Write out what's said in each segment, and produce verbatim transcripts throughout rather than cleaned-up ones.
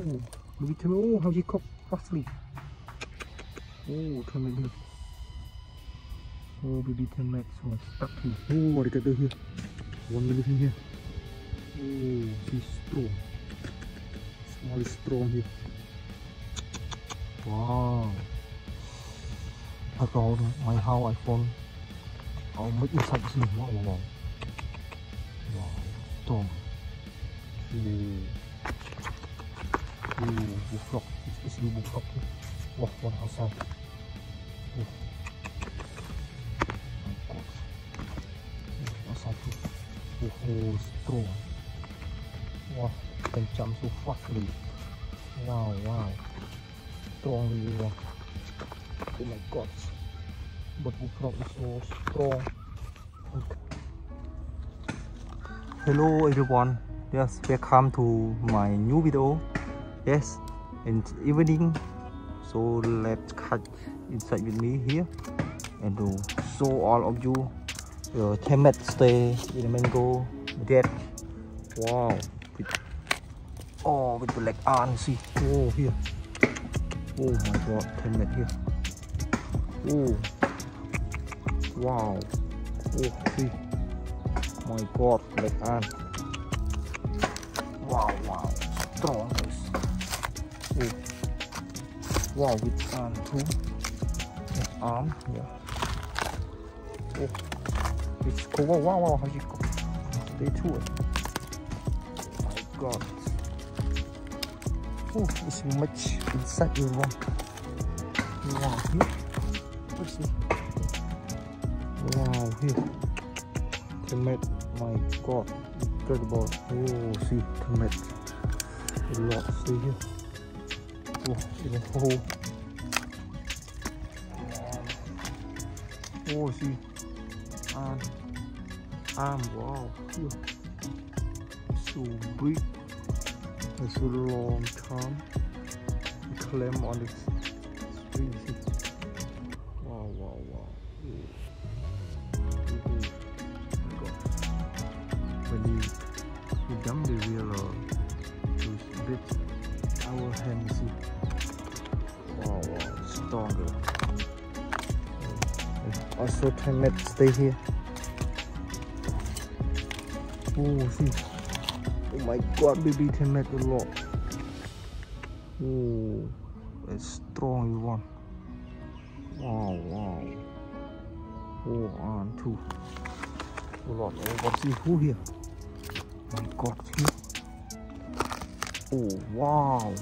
Oh, look at Tommy. Oh, how he cooked fastly. Oh, Tommy here. Oh, baby Tommy was stuck here. Oh, what did I do here? One little thing here. Oh, he's strong. Small is strong here. Wow. I found my how I found. I'll make inside this one. Wow, wow, wow. Tom. Yeah. Ini bufflok, ini bufflok. Wah, warna asal. Wah, angkut. Asal tu, wuh, strong. Wah, kencang so fastly. Wow, wow, strong ni wah. Oh my god, buat bufflok so strong. Hello everyone, yes, welcome to my new video. Yes, and evening, so let's cut inside with me here and do so all of you your temmet stay with mango that. Wow, with, oh with black on see. Oh here, oh my god, temmet here. Oh wow, oh see, my god, black on. Wow, wow, strong. Oh. Wow, with arm too. With arm, yeah. Oh, it's cool. Wow, wow, wow, how you go? They too. Oh my god. Oh, it's much inside you want. You want here. Let's see. Wow, here. Tomato, my god. Incredible. Oh, see, tomato. A lot, see here. Oh, in a hole. Oh, see. Arm. Arm, wow. So big. And so long time. Clamp on the string. Wow, wow, wow. Oh my god. When you, you dump the wheel, uh, those bits. Our hand see. Wow, wow, stronger. Also, teammate stay here. Oh, see. Oh my god, baby teammate a lot. Oh, it's strong you want. Wow, wow. Oh, on two. A lot. Oh, but see who here? My god, see. Oh wow,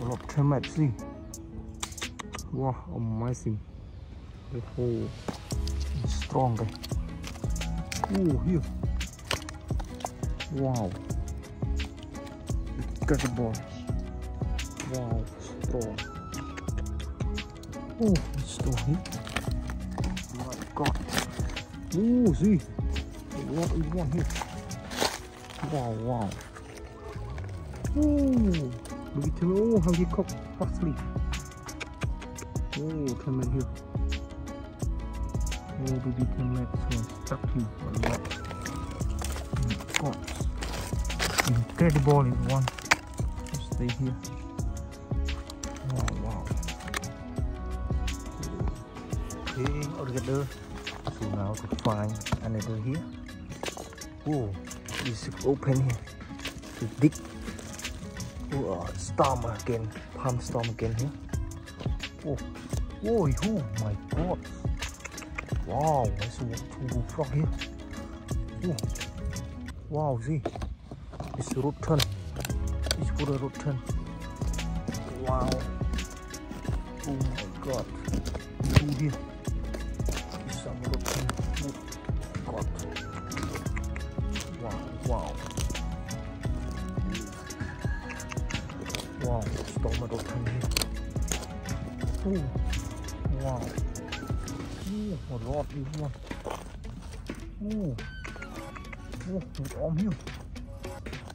a lot of termite, see. Wow, amazing. The hole is strong. Oh here. Wow. Incredible. Wow, strong. Oh, it's strong here. Oh my god. Oh see. What is one here? Wow, wow. Oh, look at him. Oh, how he cooked fastly. Oh, come in here. Oh, baby, come in. So stuck him a lot. Oh, incredible is one. Just stay here. Wow, wow. Getting together. So now to find another here. Oh, it's open here. To dig. Oh, uh, storm again, palm storm again here. Oh, oh, oh my god. Wow, I saw two frog here. Oh. Wow, see. It's a rotten. It's for a rotten. Wow. Oh my god. Two here. It's some rotten. Oh my god. Wow, wow. Wow, stomach open here. Oh, wow. Oh, a lot is one. Oh, oh, it's on here.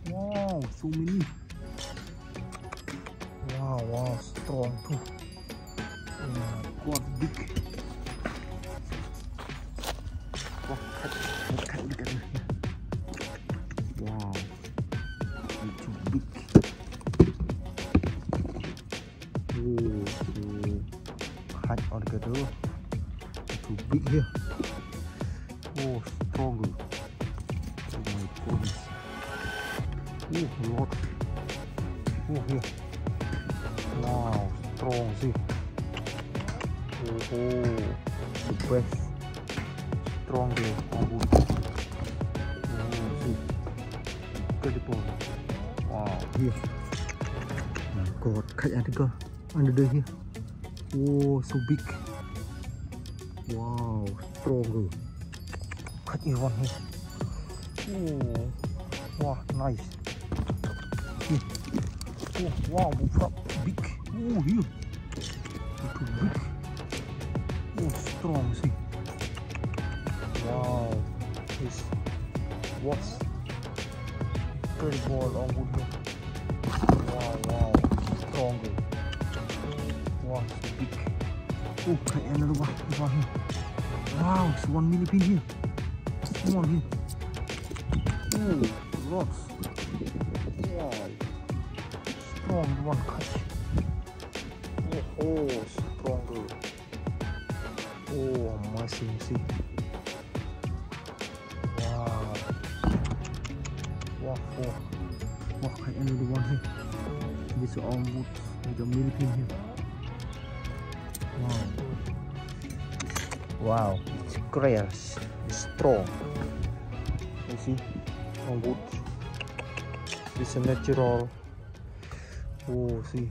Wow, so many. Wow, wow, strong too. Oh my god, big. Wow, cut, cut, look at me here. Wow, it's too big. to hide altogether. Too big here. Oh, stronger. Oh my goodness. Oh, a lot. Oh, here. Wow, strong. See. Oh, oh. The best. Stronger. Oh, see. Incredible. Wow. Here. My God, catch another under there here. Oh, so big. Wow, stronger. Catch it one here. Oh, wow, nice. Here. Oh, wow, big. Oh, here. Too big. Oh, strong. See. Wow, this was pretty ball on wood here. Wow, wow, stronger. Wow, so big. Oh, another one, this one here. Wow, it's one mini pin here. Come on here. Oh, lots. Wow, strong one catch. Oh, oh, stronger. Oh, amazing, see. Wow. Wow, wow. Wow, another one here. This arm with the mini pin here. Wow. Wow, it's clear, it's strong. You see, on wood. It's a natural. Oh, see,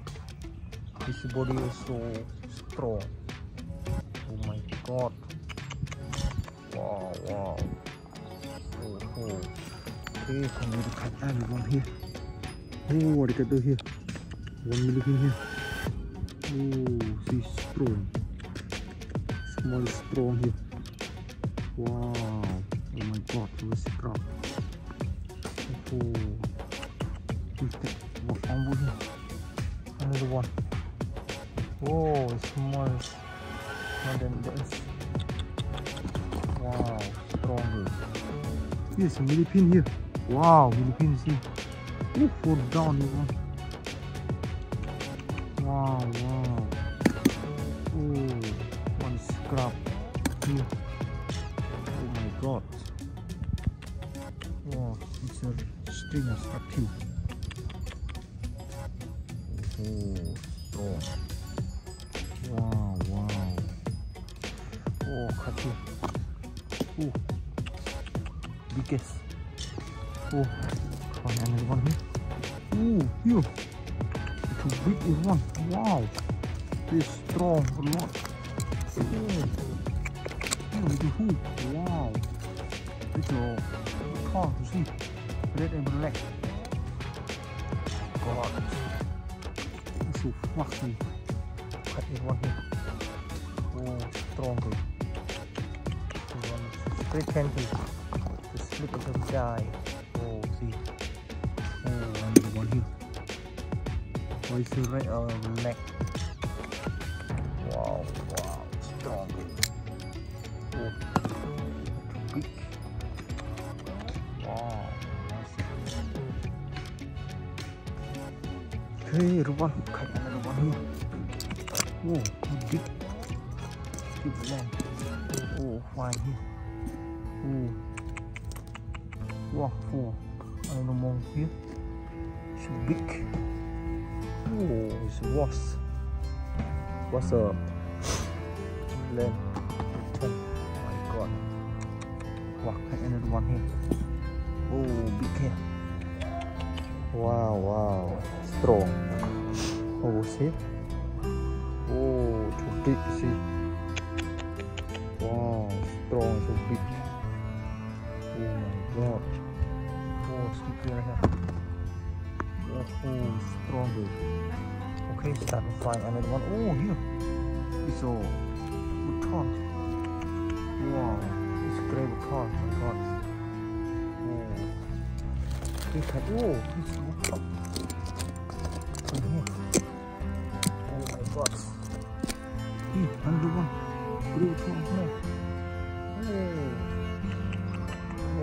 this body is so strong. Oh my God. Wow, wow. Oh, oh. Okay, I'm going to cut everyone here. Oh, what did I do here? One million here. Oh, see, strong. Small strong here. Wow. Oh my God, it was crap. Oh. Let's take one combo here. Another one. Oh, small. More than this. Wow, stronger. Yes, a mini pin here. Wow, mini pin, see. Oh, four down here. Wow, wow. Oh, one scrap here. Oh my God. Wow, it's a stringer scrap here. Oh, strong. Wow, wow. Oh, cut here. Oh, biggest. Oh, one and one here. Oh, here. Too big is one. Wow, this strong a lot. Oh, beautiful. Wow, it's a hard to see. Red and black. God, it's so fluffy. Cut it one here. Oh, stronger. One straight candy. The slip of the guy. Oh, see. Oh, and one here. Oh, it's a red or black. Wow, wow, strong. Oh, too big. Wow, nice. Okay, everyone, cut another one here. Oh, too big. Too long. Oh, fine here. Oh, wow, oh, I don't know here. Too big. Oh, it's was what's a lamp. Oh my God. Wow, another one here. Oh, big here. Wow, wow, strong. Oh, see. Oh, too big, see. Wow, strong, so big. Oh my God. Oh, sticky right here. Oh, stronger. Okay, start to find another one. Oh, here. It's all baton. Wow, it's grey baton. My God. Oh, it's baton. Oh my God. Here, another one. Grey baton.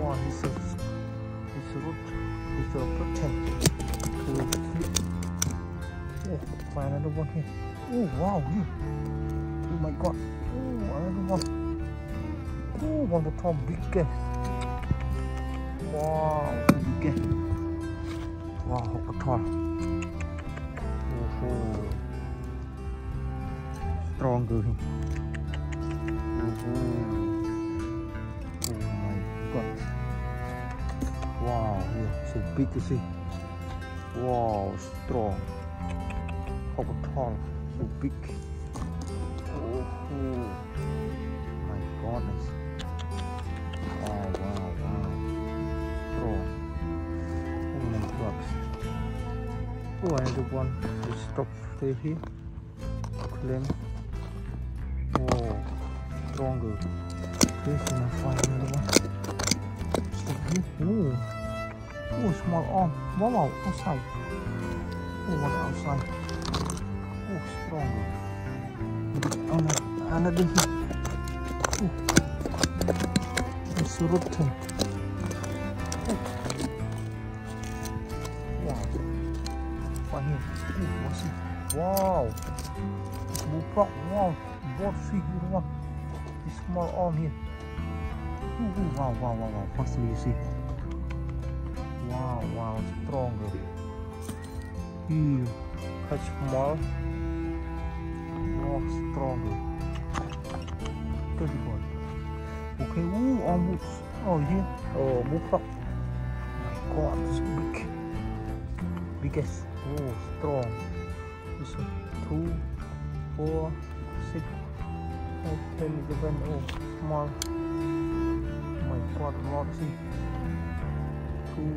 Oh. Wow, it's a, it's a root. It's a pretend. Oh, Mana tu bos ni? Oh wow ni. Oh my god. Oh mana tu bos? Oh bos tu tom big ke? Wow big ke? Wow aku tom. Oh strong ke ni? Oh my god. Wow so big tu sih. Wow strong. How tall, so big. Oh, oh my goodness. Wow, wow, wow. Strong. Oh my god. Oh, I do one. We stop stay here. Claim. Oh, stronger. This is my final one. Oh, oh small arm. Wow, outside. Oh, one outside. Oh, strong. Oh, another one. Oh, it's rotten. Oh, wow. One here. Oh, what's it? Wow. Buka. Wow. Both figure one. This small arm here. Oh, wow, wow, wow, wow. First you see. Wow, wow, stronger. Ew. Catch small. More stronger. thirty-one. Okay, ooh, almost. Oh, yeah. Oh, move up. My god, it's big. Biggest. Oh, strong. This one. Two, four, six, eight, ten, eleven. Oh, small. My god, rotten. Two,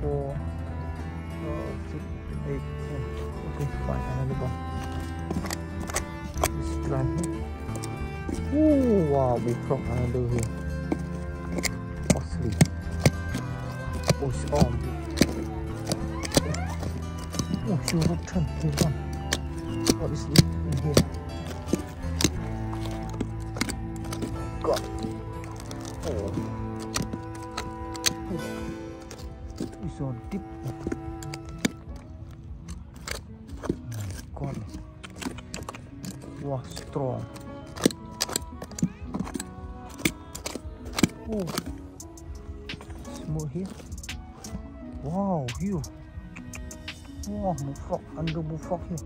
four, uh, six, eight, ten. Okay, fine, another one. Let's try here. Oh wow, we drop another here. Costly. Oh, it's on. Oh, she root turn here one. What is this in here? God. Oh. Oh. It's so deep. Wah, strong. Oh, small here. Wow, here. Wow, bullfrog, under bullfrog here.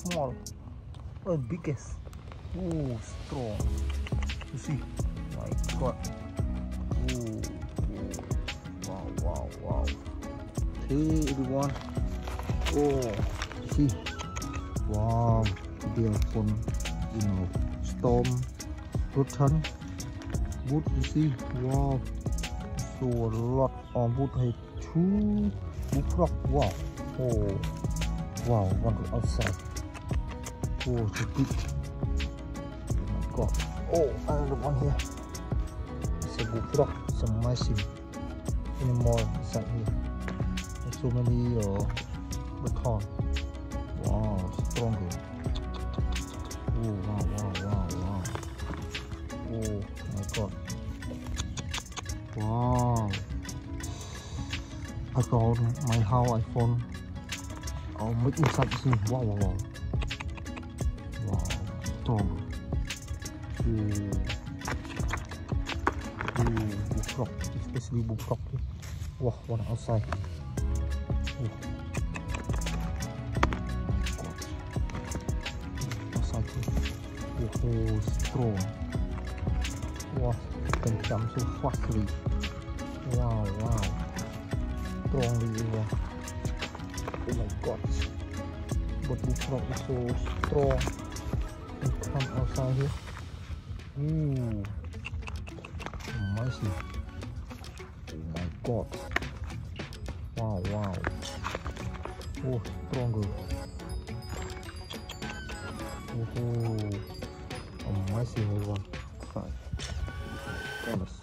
Small. Oh, biggest. Oh, strong. You see? My god. Oh, wow, wow, wow. Hey, everyone. Oh, see? Wow. Dia pun, you know, storm, rotten, wood. You see, wow, so a lot of wood. I two bullfrog. Wow, oh, wow, one outside. Oh, the big. Oh my god. Oh, another one here. It's a bullfrog. It's a massive. Any more inside here? There's so many uh, rotten. Wow, stronger. Oh wow, wow, wow, wow. Oh my god. Wow. I got my how I found. I'll make it something. Wow, wow, wow. Wow. Strong. Oh. Oh, bullfrog. Especially bullfrog. Wow, one outside. Oh. Oh, strong. Wow, can jump so fastly. Wow, wow. Strongly, wow. Oh my god. But the frog is so strong. It comes outside here. Ooh. Amazing. Oh my god. Wow, wow. Oh, stronger. Oh. Amazing, everyone. Five. Promise.